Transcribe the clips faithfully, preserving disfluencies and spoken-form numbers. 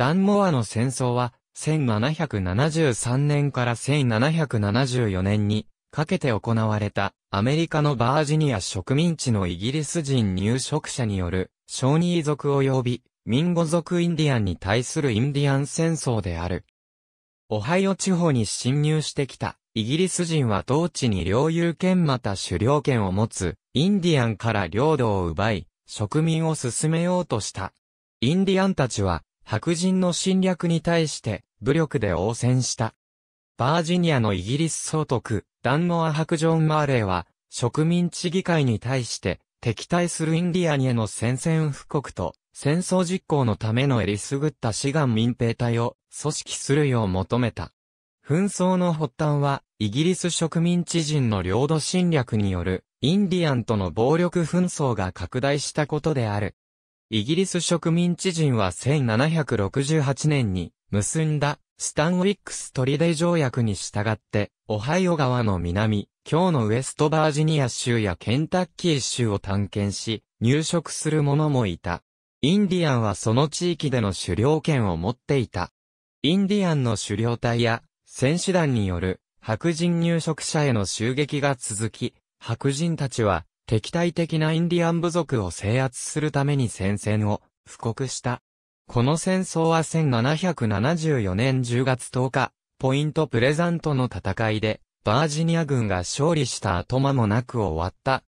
ダンモアの戦争は、せんななひゃくななじゅうさんねんからせんななひゃくななじゅうよねんにかけて行われたアメリカのバージニア植民地のイギリス人入植者によるショーニー族及びミンゴ族インディアンに対するインディアン戦争である。オハイオ地方に侵入してきたイギリス人は同地に領有権また狩猟権を持つインディアンから領土を奪い植民を進めようとした。インディアンたちは白人の侵略に対して武力で応戦した。バージニアのイギリス総督、ダンモア伯ジョン・マーレーは、植民地議会に対して、敵対するインディアンへの宣戦布告と、戦争実行のためのえりすぐった志願民兵隊を組織するよう求めた。紛争の発端は、イギリス植民地人の領土侵略による、インディアンとの暴力紛争が拡大したことである。イギリス植民地人はせんななひゃくろくじゅうはちねんに、結んだ、スタンウィックス・トリデイ条約に従って、オハイオ川の南、今日のウェストバージニア州やケンタッキー州を探検し、入植する者もいた。インディアンはその地域での狩猟権を持っていた。インディアンの狩猟隊や、戦士団による、白人入植者への襲撃が続き、白人たちは、敵対的なインディアン部族を制圧するために戦線を、布告した。この戦争はせんななひゃくななじゅうよねんじゅうがつとおか、ポイントプレザントの戦いで、バージニア軍が勝利した後間もなく終わった。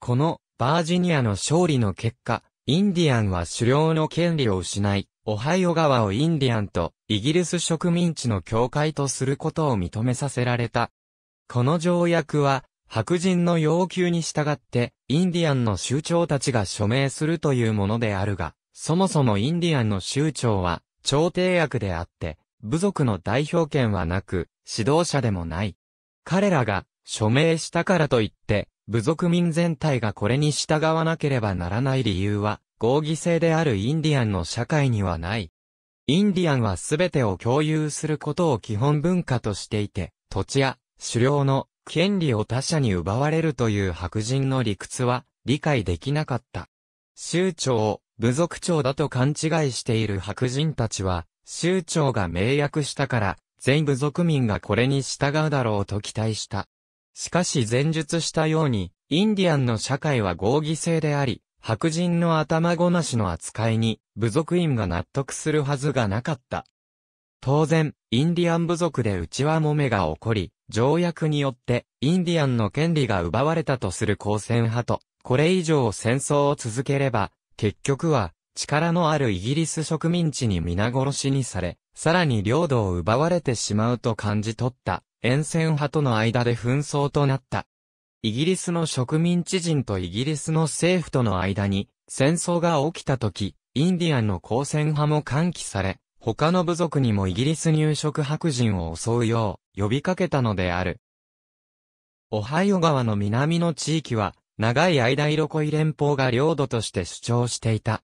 この、バージニアの勝利の結果、インディアンは狩猟の権利を失い、オハイオ川をインディアンとイギリス植民地の境界とすることを認めさせられた。この条約は、白人の要求に従って、インディアンの酋長たちが署名するというものであるが、そもそもインディアンの酋長は、調停役であって、部族の代表権はなく、指導者でもない。彼らが、署名したからといって、部族民全体がこれに従わなければならない理由は、合議制であるインディアンの社会にはない。インディアンは全てを共有することを基本文化としていて、土地や狩猟の権利を他者に奪われるという白人の理屈は、理解できなかった。酋長を、部族長だと勘違いしている白人たちは、酋長が盟約したから、全部族民がこれに従うだろうと期待した。しかし前述したように、インディアンの社会は合議制であり、白人の頭ごなしの扱いに、部族員が納得するはずがなかった。当然、インディアン部族で内輪もめが起こり、条約によって、インディアンの権利が奪われたとする抗戦派と、これ以上戦争を続ければ、結局は、力のあるイギリス植民地に皆殺しにされ、さらに領土を奪われてしまうと感じ取った、沿線派との間で紛争となった。イギリスの植民地人とイギリスの政府との間に、戦争が起きた時、インディアンの抗戦派も喚起され、他の部族にもイギリス入植白人を襲うよう、呼びかけたのである。オハイオ川の南の地域は、長い間イロコイ連邦が領土として主張していた。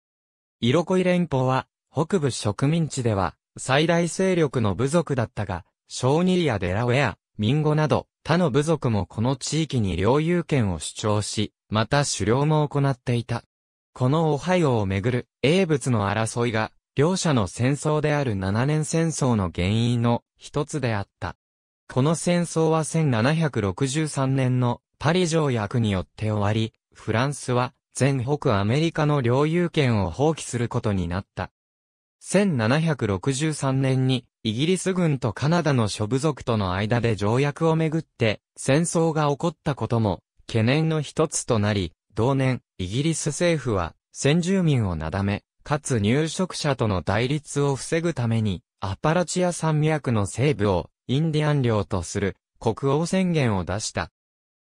イロコイ連邦は、北部植民地では、最大勢力の部族だったが、ショーニーやデラウェア、ミンゴなど、他の部族もこの地域に領有権を主張し、また狩猟も行っていた。このオハイオをめぐる、英仏の争いが、両者の戦争であるななねん戦争の原因の一つであった。この戦争はせんななひゃくろくじゅうさんねんの、パリ条約によって終わり、フランスは全北アメリカの領有権を放棄することになった。せんななひゃくろくじゅうさんねんにイギリス軍とカナダの諸部族との間で条約をめぐって戦争が起こったことも懸念の一つとなり、同年イギリス政府は先住民をなだめ、かつ入植者との対立を防ぐためにアパラチア山脈の西部をインディアン領とする国王宣言を出した。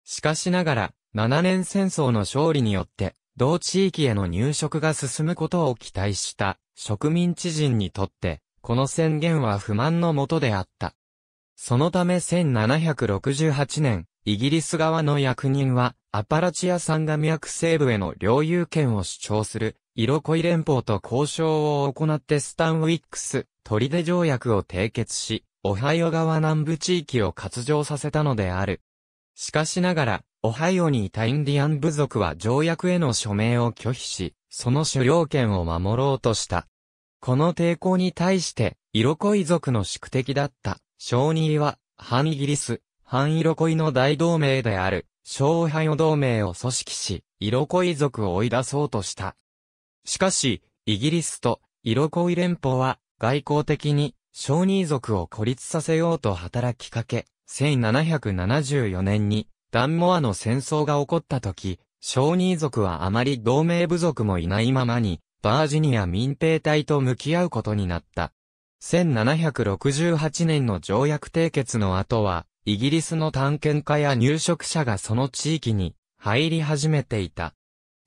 しかしながら、ななねん戦争の勝利によって、同地域への入植が進むことを期待した植民地人にとって、この宣言は不満のもとであった。そのためせんななひゃくろくじゅうはちねん、イギリス側の役人は、アパラチア山脈西部への領有権を主張する、イロコイ連邦と交渉を行ってスタンウィックス・トリデイ条約を締結し、オハイオ川南部地域を割譲させたのである。しかしながら、オハイオにいたインディアン部族は条約への署名を拒否し、その狩猟権を守ろうとした。この抵抗に対して、イロコイ族の宿敵だった、小ニーは、反イギリス、反イロコイの大同盟である、小オハヨ同盟を組織し、イロコイ族を追い出そうとした。しかし、イギリスとイロコイ連邦は、外交的に、小ニー族を孤立させようと働きかけ、せんななひゃくななじゅうよねんに、ダンモアの戦争が起こった時、小ニー族はあまり同盟部族もいないままに、バージニア民兵隊と向き合うことになった。せんななひゃくろくじゅうはちねんの条約締結の後は、イギリスの探検家や入植者がその地域に入り始めていた。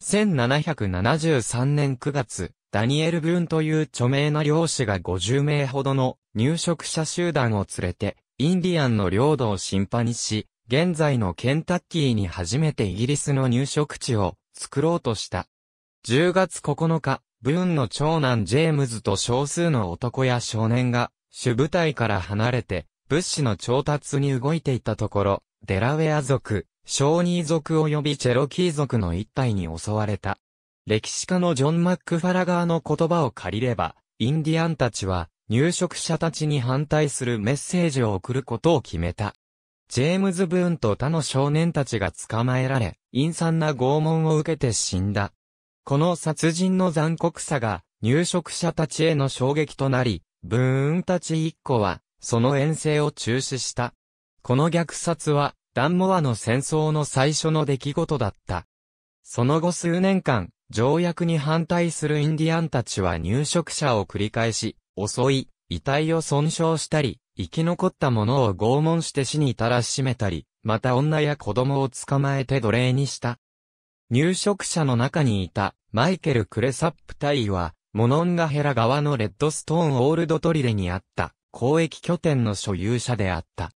せんななひゃくななじゅうさんねんくがつ、ダニエル・ブーンという著名な猟師がごじゅうめいほどの入植者集団を連れて、インディアンの領土を侵犯し、現在のケンタッキーに初めてイギリスの入植地を作ろうとした。じゅうがつここのか、ブーンの長男ジェームズと少数の男や少年が、主部隊から離れて、物資の調達に動いていたところ、デラウェア族、小ニー族及びチェロキー族の一隊に襲われた。歴史家のジョン・マックファラガーの言葉を借りれば、インディアンたちは、入植者たちに反対するメッセージを送ることを決めた。ジェームズ・ブーンと他の少年たちが捕まえられ、陰惨な拷問を受けて死んだ。この殺人の残酷さが入植者たちへの衝撃となり、ブーンたち一行はその遠征を中止した。この虐殺はダンモアの戦争の最初の出来事だった。その後数年間、条約に反対するインディアンたちは入植者を繰り返し、襲い、遺体を損傷したり、生き残った者を拷問して死に至らしめたり、また女や子供を捕まえて奴隷にした。入植者の中にいたマイケル・クレサップ大尉は、モノンガヘラ側のレッドストーン・オールド砦にあった交易拠点の所有者であった。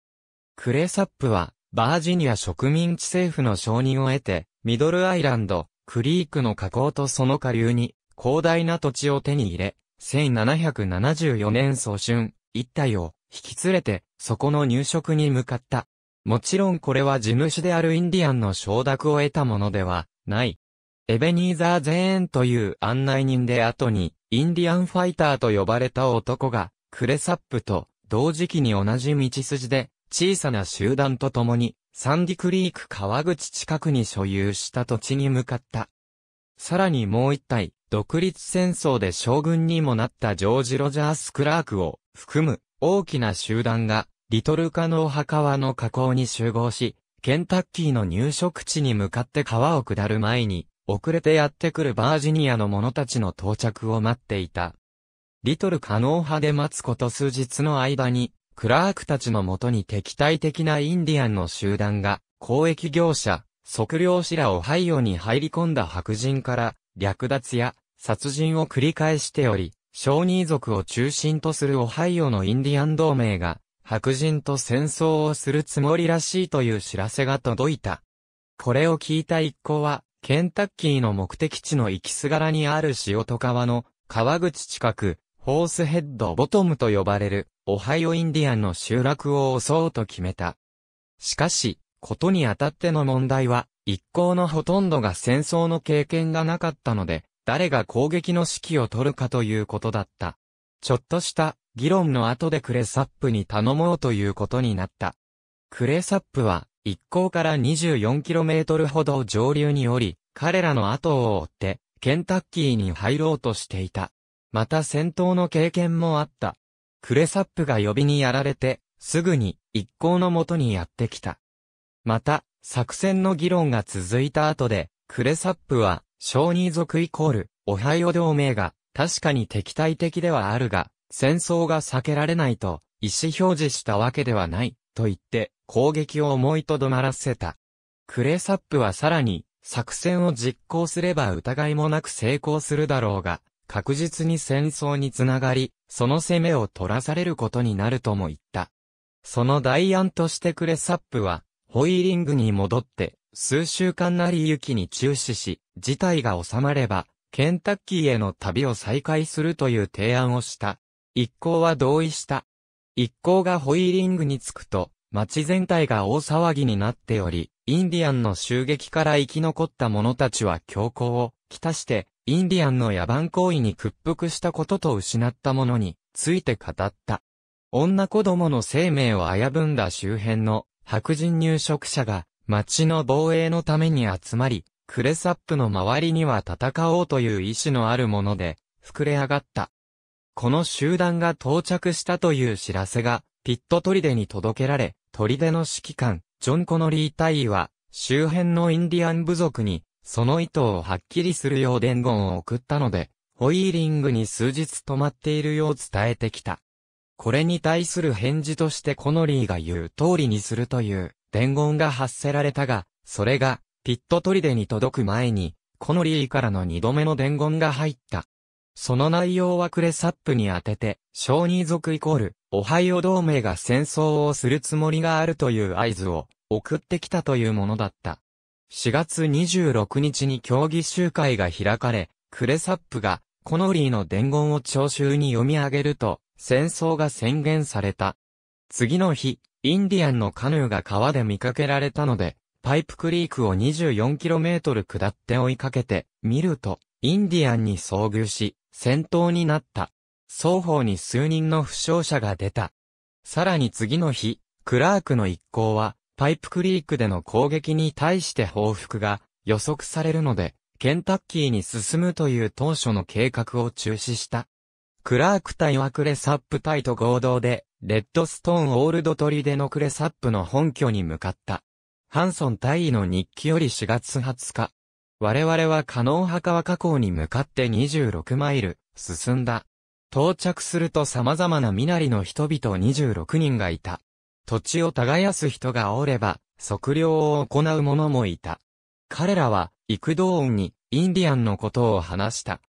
クレサップは、バージニア植民地政府の承認を得て、ミドルアイランド、クリークの河口とその下流に広大な土地を手に入れ、せんななひゃくななじゅうよねん早春、一隊を引き連れて、そこの入植に向かった。もちろんこれは地主であるインディアンの承諾を得たものでは、ない。エベニーザー・ゼーンという案内人で後に、インディアンファイターと呼ばれた男が、クレサップと同時期に同じ道筋で、小さな集団と共に、サンディクリーク川口近くに所有した土地に向かった。さらにもう一体、独立戦争で将軍にもなったジョージ・ロジャース・クラークを含む大きな集団が、リトルカノーハ川の河口に集合し、ケンタッキーの入植地に向かって川を下る前に、遅れてやってくるバージニアの者たちの到着を待っていた。リトルカノーハで待つこと数日の間に、クラークたちのもとに敵対的なインディアンの集団が、交易業者、測量士らオハイオに入り込んだ白人から、略奪や殺人を繰り返しており、小ニー族を中心とするオハイオのインディアン同盟が、白人と戦争をするつもりらしいという知らせが届いた。これを聞いた一行は、ケンタッキーの目的地の行きすがらにある塩戸川の川口近く、ホースヘッドボトムと呼ばれる、オハイオインディアンの集落を襲おうと決めた。しかし、ことにあたっての問題は、一行のほとんどが戦争の経験がなかったので、誰が攻撃の指揮を取るかということだった。ちょっとした議論の後でクレサップに頼もうということになった。クレサップは一行から にじゅうよんキロメートル ほど上流に降り、彼らの後を追ってケンタッキーに入ろうとしていた。また戦闘の経験もあった。クレサップが呼びにやられて、すぐに一行の元にやってきた。また、作戦の議論が続いた後で、クレサップは小ニー族イコール、オハイオ同盟が、確かに敵対的ではあるが、戦争が避けられないと意思表示したわけではない、と言って攻撃を思いとどまらせた。クレサップはさらに作戦を実行すれば疑いもなく成功するだろうが、確実に戦争につながり、その攻めを取らされることになるとも言った。その代案としてクレサップはホイーリングに戻って数週間なり雪に注視し、事態が収まれば、ケンタッキーへの旅を再開するという提案をした。一行は同意した。一行がホイーリングに着くと、街全体が大騒ぎになっており、インディアンの襲撃から生き残った者たちは凶行をきたして、インディアンの野蛮行為に屈服したことと失ったものについて語った。女子供の生命を危ぶんだ周辺の白人入植者が町の防衛のために集まり、クレサップの周りには戦おうという意志のあるもので膨れ上がった。この集団が到着したという知らせがピット砦に届けられ、砦の指揮官、ジョン・コノリー大尉は周辺のインディアン部族にその意図をはっきりするよう伝言を送ったので、ホイーリングに数日泊まっているよう伝えてきた。これに対する返事としてコノリーが言う通りにするという伝言が発せられたが、それがピット砦に届く前にコノリーからの二度目の伝言が入った。その内容はクレサップに当てて、小児族イコール、オハイオ同盟が戦争をするつもりがあるという合図を送ってきたというものだった。しがつにじゅうろくにちに協議集会が開かれ、クレサップがコノリーの伝言を聴衆に読み上げると、戦争が宣言された。次の日、インディアンのカヌーが川で見かけられたので、パイプクリークを にじゅうよんキロメートル 下って追いかけて、見ると、インディアンに遭遇し、戦闘になった。双方に数人の負傷者が出た。さらに次の日、クラークの一行は、パイプクリークでの攻撃に対して報復が予測されるので、ケンタッキーに進むという当初の計画を中止した。クラーク隊はクレサップ隊と合同で、レッドストーンオールド砦のクレサップの本拠に向かった。ハンソン大尉の日記よりしがつはつか。我々は加納墓和河口に向かってにじゅうろくマイル進んだ。到着すると様々な身なりの人々にじゅうろくにんがいた。土地を耕す人がおれば、測量を行う者もいた。彼らは、幾度音にインディアンのことを話した。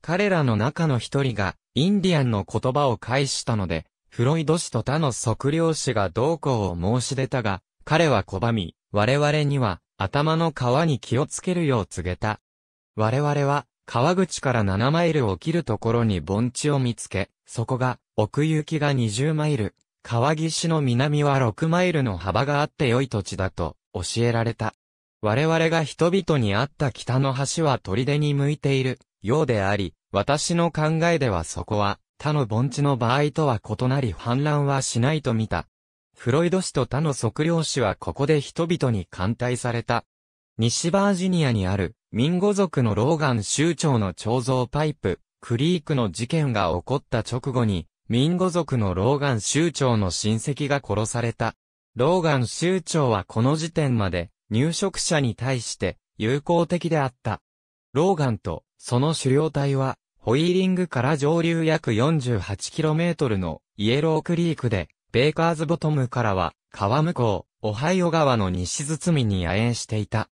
彼らの中の一人が、インディアンの言葉を介したので、フロイド氏と他の測量士が同行を申し出たが、彼は拒み、我々には、頭の川に気をつけるよう告げた。我々は、川口からななマイルを切るところに盆地を見つけ、そこが、奥行きがにじゅうマイル、川岸の南はろくマイルの幅があって良い土地だと、教えられた。我々が人々にあった北の橋は砦に向いている、ようであり、私の考えではそこは、他の盆地の場合とは異なり氾濫はしないと見た。フロイド氏と他の測量士はここで人々に歓待された。西バージニアにあるミンゴ族のローガン州長の彫像パイプ、クリークの事件が起こった直後に、ミンゴ族のローガン州長の親戚が殺された。ローガン州長はこの時点まで入植者に対して友好的であった。ローガンとその狩猟隊はホイーリングから上流約 よんじゅうはちキロメートル のイエロークリークで、ベイカーズボトムからは、川向こう、オハイオ川の西包みに野営していた。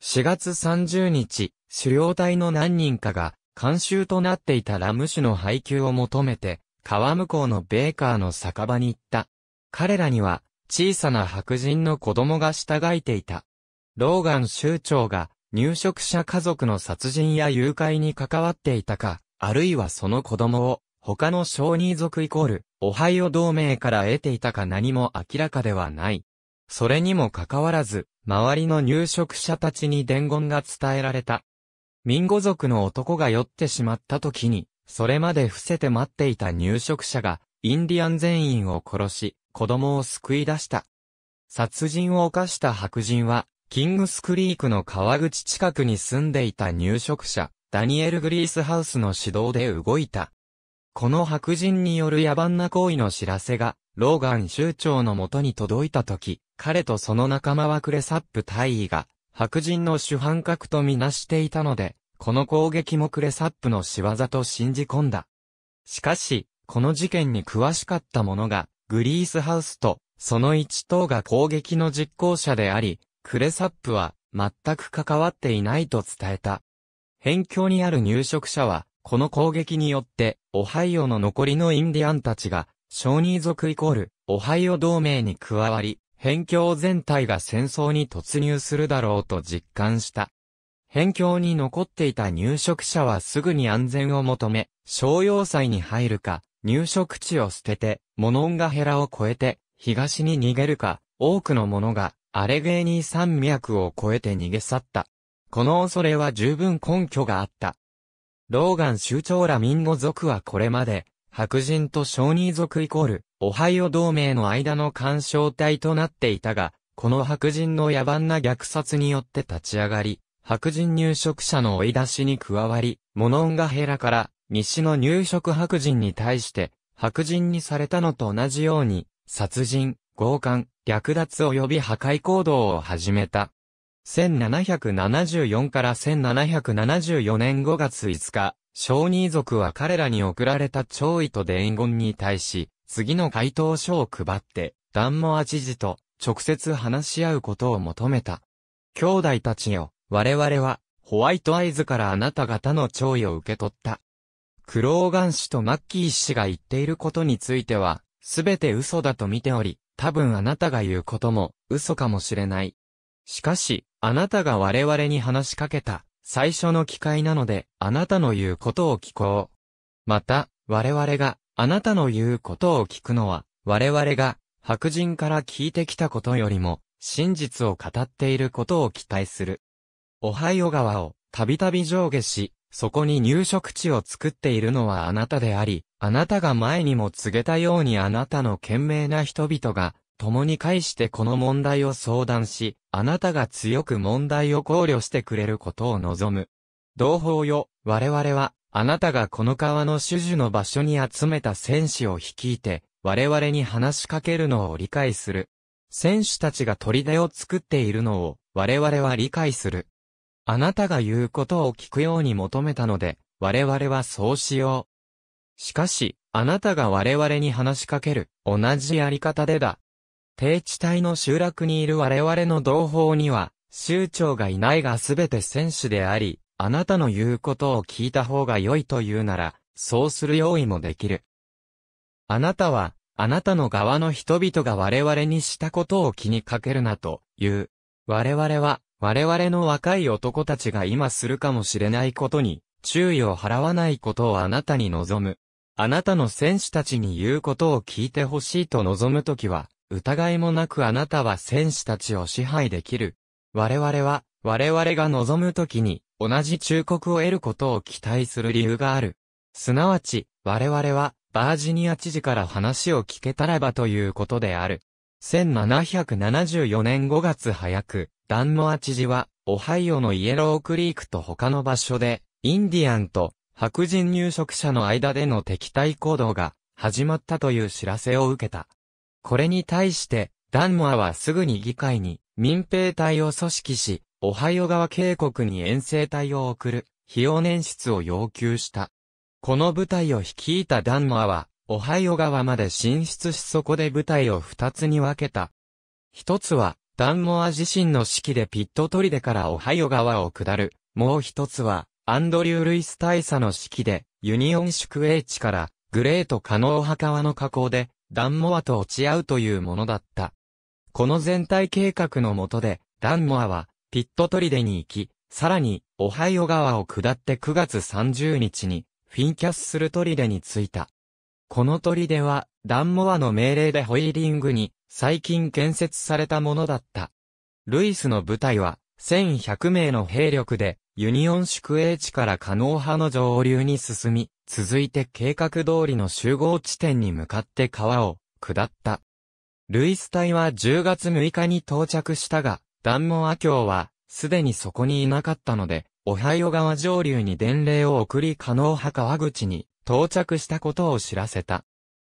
しがつさんじゅうにち、狩猟隊の何人かが、慣習となっていたラム酒の配給を求めて、川向こうのベイカーの酒場に行った。彼らには、小さな白人の子供が従いていた。ローガン州長が、入植者家族の殺人や誘拐に関わっていたか、あるいはその子供を、他の小児族イコール、オハイオ同盟から得ていたか何も明らかではない。それにもかかわらず、周りの入植者たちに伝言が伝えられた。ミンゴ族の男が酔ってしまった時に、それまで伏せて待っていた入植者が、インディアン全員を殺し、子供を救い出した。殺人を犯した白人は、キングスクリークの川口近くに住んでいた入植者、ダニエル・グリースハウスの指導で動いた。この白人による野蛮な行為の知らせが、ローガン州長のもとに届いたとき、彼とその仲間はクレサップ大尉が、白人の主犯格とみなしていたので、この攻撃もクレサップの仕業と信じ込んだ。しかし、この事件に詳しかった者が、グリースハウスと、その一党が攻撃の実行者であり、クレサップは、全く関わっていないと伝えた。辺境にある入植者は、この攻撃によって、オハイオの残りのインディアンたちが、小児族イコール、オハイオ同盟に加わり、辺境全体が戦争に突入するだろうと実感した。辺境に残っていた入植者はすぐに安全を求め、商用祭に入るか、入植地を捨てて、モノンガヘラを越えて、東に逃げるか、多くの者が、アレゲーニー山脈を越えて逃げ去った。この恐れは十分根拠があった。ローガン州長ラミンゴ族はこれまで、白人と小児族イコール、オハイオ同盟の間の干渉体となっていたが、この白人の野蛮な虐殺によって立ち上がり、白人入植者の追い出しに加わり、モノンガヘラから西の入植白人に対して、白人にされたのと同じように、殺人、強姦、略奪及び破壊行動を始めた。せんななひゃくななじゅうよんからせんななひゃくななじゅうよねんごがついつか、小児族は彼らに送られた弔意と伝言に対し、次の回答書を配って、ダンモア知事と直接話し合うことを求めた。兄弟たちよ、我々は、ホワイトアイズからあなた方の弔意を受け取った。クローガン氏とマッキー氏が言っていることについては、すべて嘘だと見ており、多分あなたが言うことも嘘かもしれない。しかし、あなたが我々に話しかけた最初の機会なので、あなたの言うことを聞こう。また、我々があなたの言うことを聞くのは、我々が白人から聞いてきたことよりも、真実を語っていることを期待する。オハイオ川をたびたび上下し、そこに入植地を作っているのはあなたであり、あなたが前にも告げたようにあなたの賢明な人々が、共に会してこの問題を相談し、あなたが強く問題を考慮してくれることを望む。同胞よ、我々は、あなたがこの川の主樹の場所に集めた戦士を率いて、我々に話しかけるのを理解する。戦士たちが砦を作っているのを、我々は理解する。あなたが言うことを聞くように求めたので、我々はそうしよう。しかし、あなたが我々に話しかける、同じやり方でだ。低地帯の集落にいる我々の同胞には、州長がいないがすべて戦士であり、あなたの言うことを聞いた方が良いというなら、そうする用意もできる。あなたは、あなたの側の人々が我々にしたことを気にかけるなという。我々は、我々の若い男たちが今するかもしれないことに注意を払わないことをあなたに望む。あなたの戦士たちに言うことを聞いてほしいと望むときは、疑いもなくあなたは戦士たちを支配できる。我々は、我々が望むときに同じ忠告を得ることを期待する理由がある。すなわち、我々はバージニア知事から話を聞けたらばということである。せんななひゃくななじゅうよねんごがつ早く、ダンモア知事は、オハイオのイエロークリークと他の場所で、インディアンと白人入植者の間での敵対行動が始まったという知らせを受けた。これに対して、ダンモアはすぐに議会に民兵隊を組織し、オハイオ川渓谷に遠征隊を送る、費用捻出を要求した。この部隊を率いたダンモアは、オハイオ川まで進出しそこで部隊を二つに分けた。一つは、ダンモア自身の指揮でピット砦からオハイオ川を下る。もう一つは、アンドリュー・ルイス大佐の指揮で、ユニオン宿営地から、グレート・カノーハ川の河口で、ダンモアと落ち合うというものだった。この全体計画の下で、ダンモアは、ピット砦に行き、さらに、オハイオ川を下ってくがつさんじゅうにちに、フィンキャッスル砦に着いた。この砦は、ダンモアの命令でホイーリングに、最近建設されたものだった。ルイスの部隊は、せんひゃくめいの兵力で、ユニオン宿営地からカノーハの上流に進み、続いて計画通りの集合地点に向かって川を下った。ルイス隊はじゅうがつむいかに到着したが、ダンモア卿は、すでにそこにいなかったので、オハイオ川上流に伝令を送りカノーハ川口に到着したことを知らせた。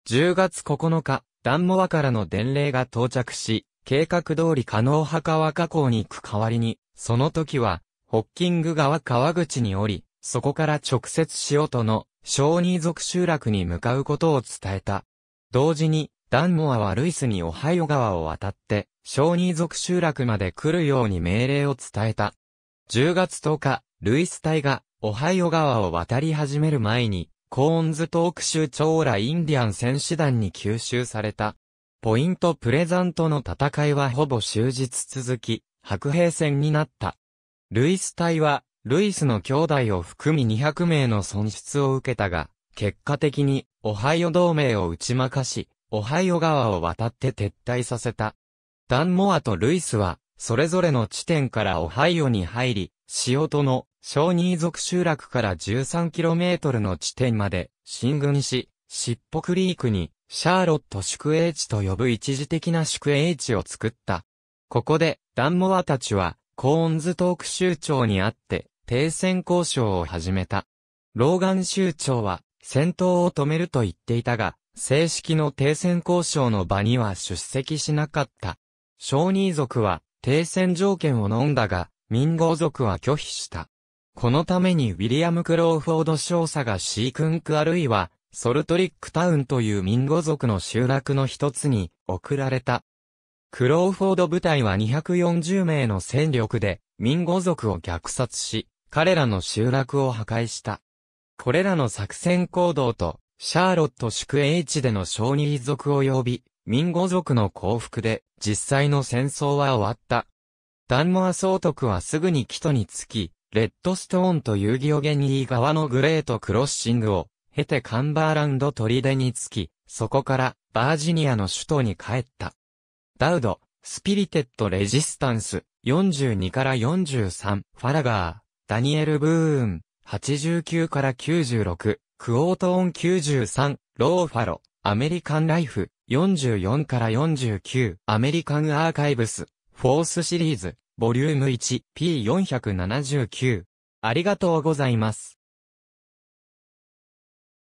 じゅうがつここのか、ダンモアからの伝令が到着し、計画通りカノーハ川河口に行く代わりに、その時は、ホッキング川川口に降り、そこから直接しようとの、小児族集落に向かうことを伝えた。同時に、ダンモアはルイスにオハイオ川を渡って、小児族集落まで来るように命令を伝えた。じゅうがつとおか、ルイス隊が、オハイオ川を渡り始める前に、コーンズトーク州長らインディアン戦士団に吸収された。ポイントプレザントの戦いはほぼ終日続き、白兵戦になった。ルイス隊は、ルイスの兄弟を含みにひゃくめいの損失を受けたが、結果的に、オハイオ同盟を打ち負かし、オハイオ川を渡って撤退させた。ダンモアとルイスは、それぞれの地点からオハイオに入り、シオトの小新族集落から じゅうさんキロメートル の地点まで進軍し、シッポクリークにシャーロット宿営地と呼ぶ一時的な宿営地を作った。ここでダンモアたちはコーンズトーク州長に会って停戦交渉を始めた。ローガン州長は戦闘を止めると言っていたが、正式の停戦交渉の場には出席しなかった。小ニー族は停戦条件を飲んだが、民豪族は拒否した。このためにウィリアム・クローフォード少佐がシークンクあるいはソルトリックタウンという民豪族の集落の一つに送られた。クローフォード部隊はにひゃくよんじゅうめいの戦力で民豪族を虐殺し、彼らの集落を破壊した。これらの作戦行動と、シャーロット宿営地での小ニー族及び、民豪族の降伏で、実際の戦争は終わった。ダンモア総督はすぐに帰途につき、レッドストーンというギオゲニー側のグレートクロッシングを、経てカンバーランド砦につき、そこから、バージニアの首都に帰った。ダウド、スピリテッドレジスタンス、よんじゅうにからよんじゅうさん、ファラガー、ダニエル・ブーン、はちじゅうきゅうからきゅうじゅうろく、クオートオンきゅうじゅうさん、ローファロ、アメリカンライフ、よんじゅうよんからよんじゅうきゅう、アメリカンアーカイブス、フォースシリーズ、ボリュームいち、ピーよんひゃくななじゅうきゅう。ありがとうございます。